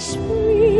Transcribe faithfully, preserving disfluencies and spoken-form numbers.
Sweet.